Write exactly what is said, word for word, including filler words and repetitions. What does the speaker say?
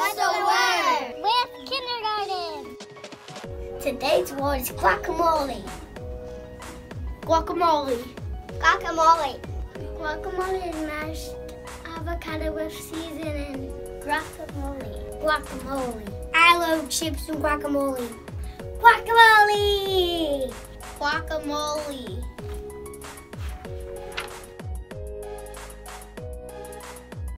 What's the word? With kindergarten. Today's word is guacamole. Guacamole. Guacamole. Guacamole is mashed avocado with seasoning. Guacamole. Guacamole. I love chips and guacamole. Guacamole!